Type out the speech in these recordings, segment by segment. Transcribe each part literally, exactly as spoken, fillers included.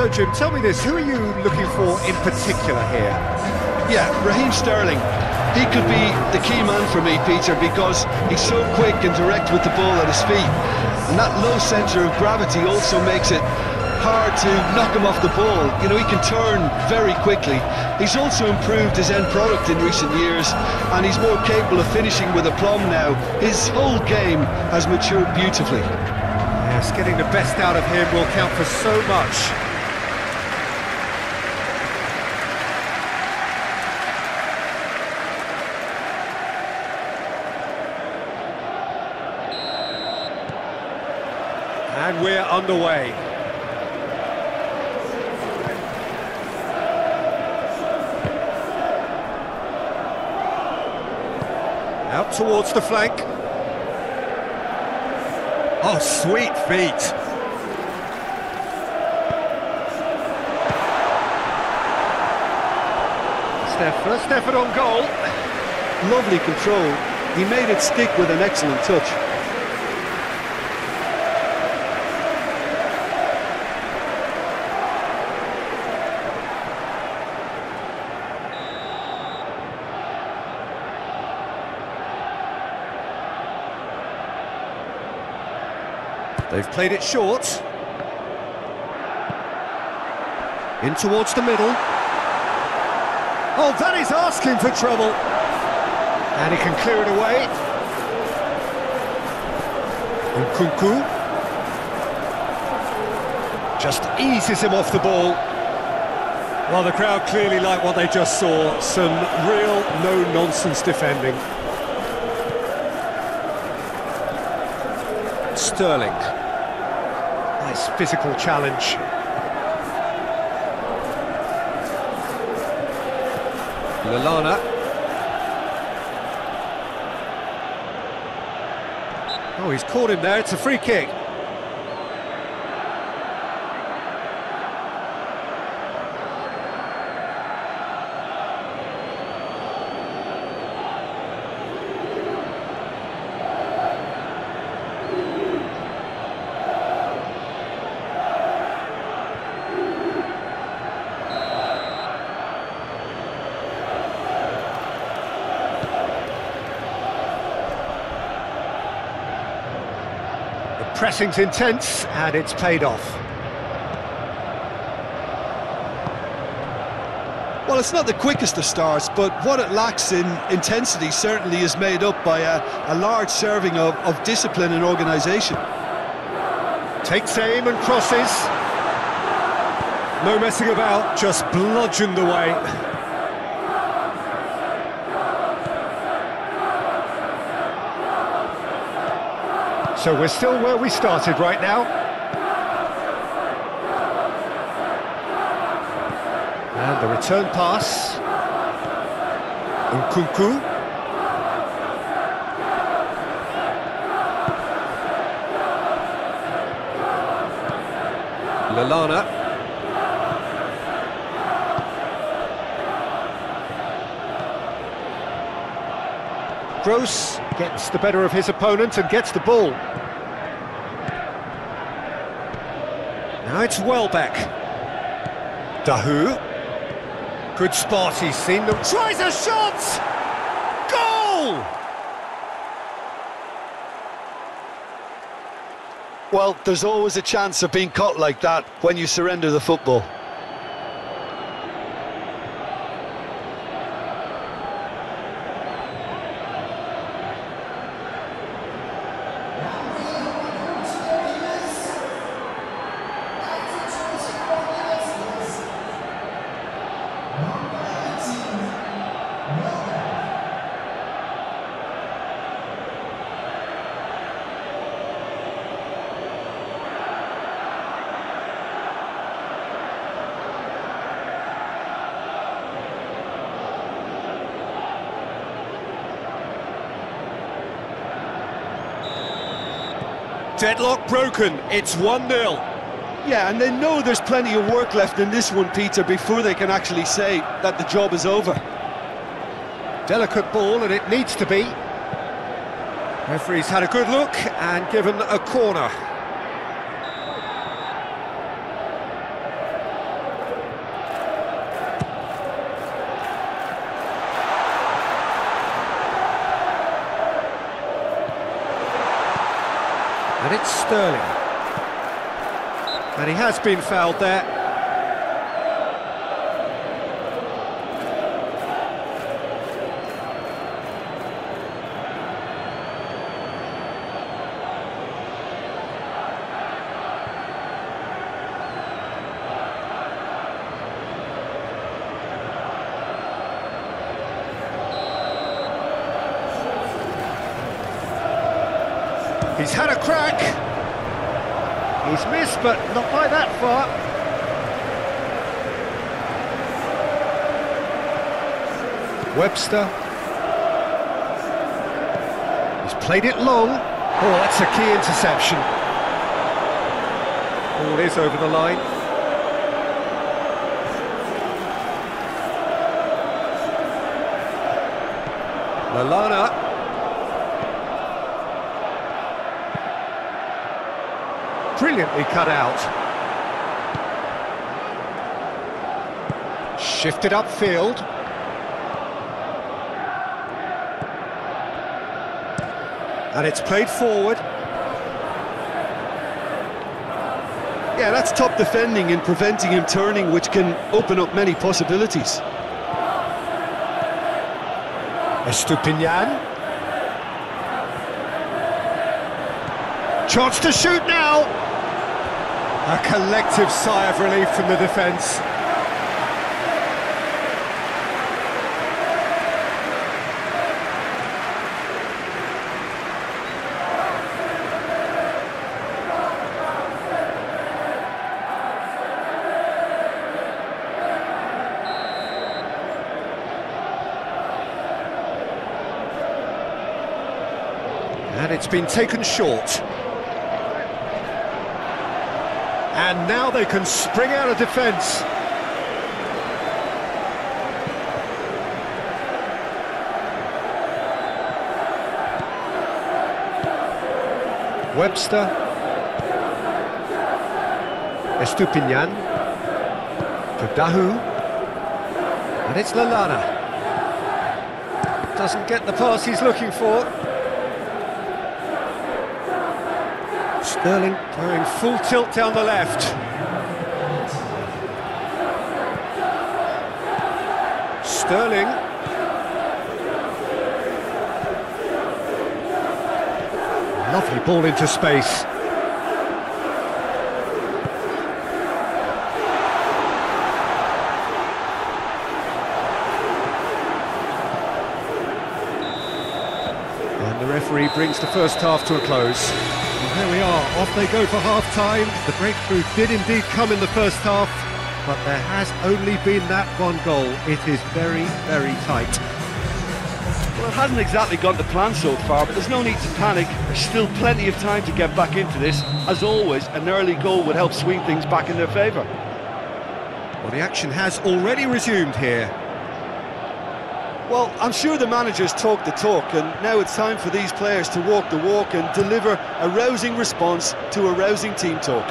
So, Jim, tell me this, who are you looking for in particular here? Yeah, Raheem Sterling. He could be the key man for me, Peter, because he's so quick and direct with the ball at his feet. And that low centre of gravity also makes it hard to knock him off the ball. You know, he can turn very quickly. He's also improved his end product in recent years, and he's more capable of finishing with aplomb now. His whole game has matured beautifully. Yes, getting the best out of him will count for so much. And we're underway. Out towards the flank. Oh, sweet feet. It's their first effort on goal. Lovely control. He made it stick with an excellent touch. They've played it short. In towards the middle. Oh, that is asking for trouble. And he can clear it away. Nkunku just eases him off the ball. Well, the crowd clearly like what they just saw. Some real no-nonsense defending. Sterling. Nice physical challenge. Lallana. Oh, he's caught him there. It's a free kick. Pressing's intense, and it's paid off. Well, it's not the quickest of starts, but what it lacks in intensity certainly is made up by a, a large serving of, of discipline and organisation. Takes aim and crosses. No messing about, just bludgeoned away. So we're still where we started right now. And the return pass. Nkunku. Lallana. Kroos gets the better of his opponent and gets the ball. Now it's Welbeck. Dahoud. Good spot, he's seen them. Tries a shot! Goal! Well, there's always a chance of being caught like that when you surrender the football. Deadlock broken, it's one nil. Yeah, and they know there's plenty of work left in this one, Peter, before they can actually say that the job is over. Delicate ball, and it needs to be. Referee's had a good look and given a corner. it's Sterling. And he has been fouled there. He's had a crack. He's missed, but not by that far. Webster. He's played it long. Oh, that's a key interception. Ball is over the line. Lallana. Brilliantly cut out. Shifted upfield. And it's played forward. Yeah, that's top defending and preventing him turning, which can open up many possibilities. Estupiñan. Chance to shoot now. A collective sigh of relief from the defence. And it's been taken short. And now they can spring out of defence. Webster. Estupiñan. To Dahoud. And it's Lallana. Doesn't get the pass he's looking for. Sterling going full tilt down the left. Sterling. Lovely ball into space. And the referee brings the first half to a close. There we are, off they go for half-time. The breakthrough did indeed come in the first half, but there has only been that one goal. It is very, very tight. Well, it hasn't exactly gone to plan so far, but there's no need to panic. There's still plenty of time to get back into this. As always, an early goal would help swing things back in their favour. Well, the action has already resumed here. Well, I'm sure the managers talk the talk, and now it's time for these players to walk the walk and deliver a rousing response to a rousing team talk.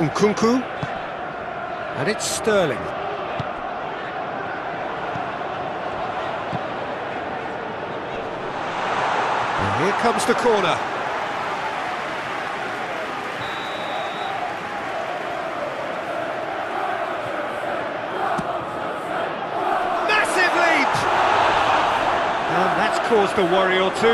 Nkunku, and it's Sterling. Here comes the corner. Massive leap! And that's caused a worry or two.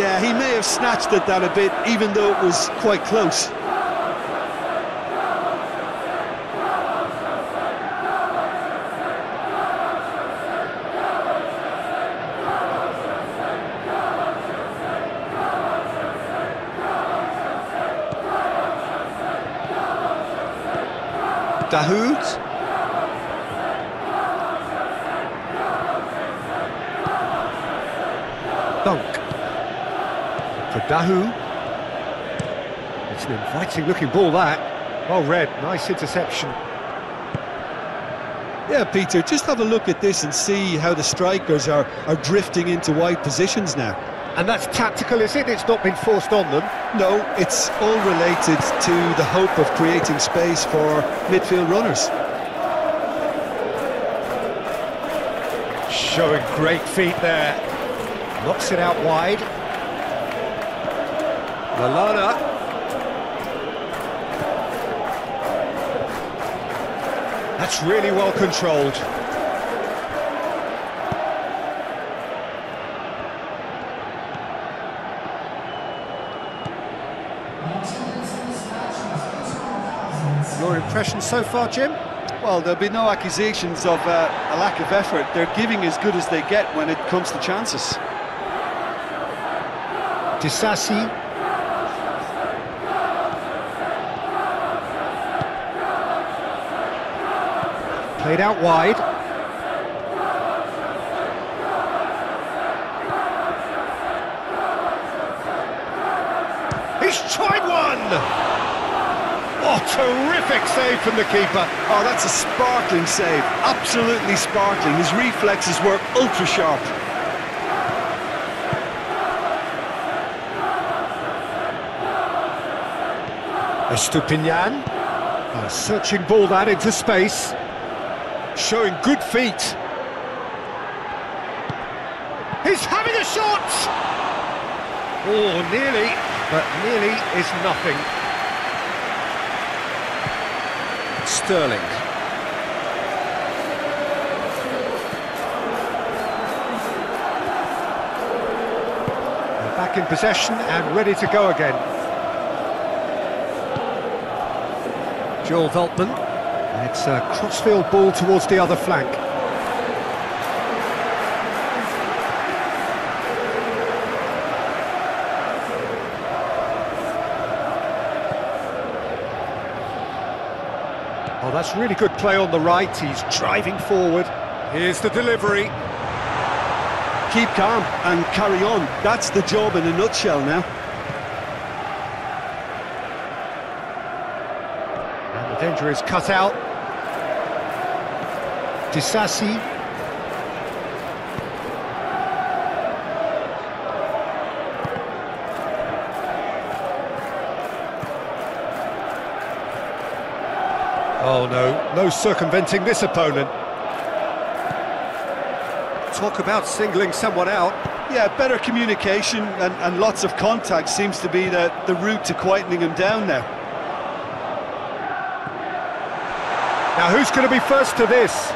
Yeah, he may have snatched at that a bit, even though it was quite close. Dahoud. Dunk. For Dahoud. It's an inviting looking ball, that. Well read, nice interception. Yeah, Peter, just have a look at this and see how the strikers are, are drifting into wide positions now. And that's tactical, is it? It's not been forced on them. No, it's all related to the hope of creating space for midfield runners. Showing great feet there. Knocks it out wide. Lallana. That's really well controlled. Your impression so far, Jim? Well, there'll be no accusations of uh, a lack of effort. They're giving as good as they get when it comes to chances. De Sassi. Played out wide. He's tried one! Oh, terrific save from the keeper. Oh, that's a sparkling save. Absolutely sparkling. His reflexes were ultra sharp. Estupiñan. Oh, searching ball that into space. Showing good feet. He's having a shot! Oh, nearly, but nearly is nothing. Sterling. They're back in possession and ready to go again. Joel Veltman. It's a crossfield ball towards the other flank. Oh, that's really good play on the right. He's driving forward. Here's the delivery. Keep calm and carry on. That's the job in a nutshell now. And the danger is cut out. De Sassi. Oh no, no circumventing this opponent. Talk about singling someone out. Yeah, better communication and, and lots of contact seems to be the, the route to quietening him down now. Now who's going to be first to this?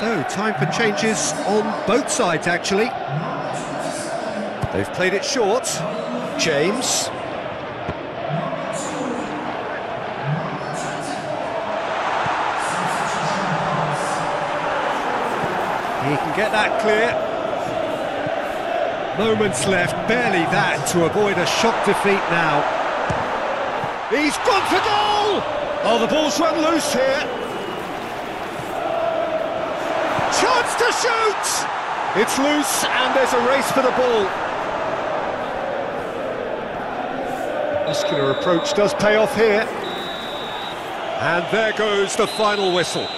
So, time for changes on both sides, actually. They've played it short. James. He can get that clear. Moments left, barely that, to avoid a shock defeat now. He's gone for goal! Oh, the ball's run loose here. Chance to shoot! It's loose, and there's a race for the ball. Muscular approach does pay off here. And there goes the final whistle.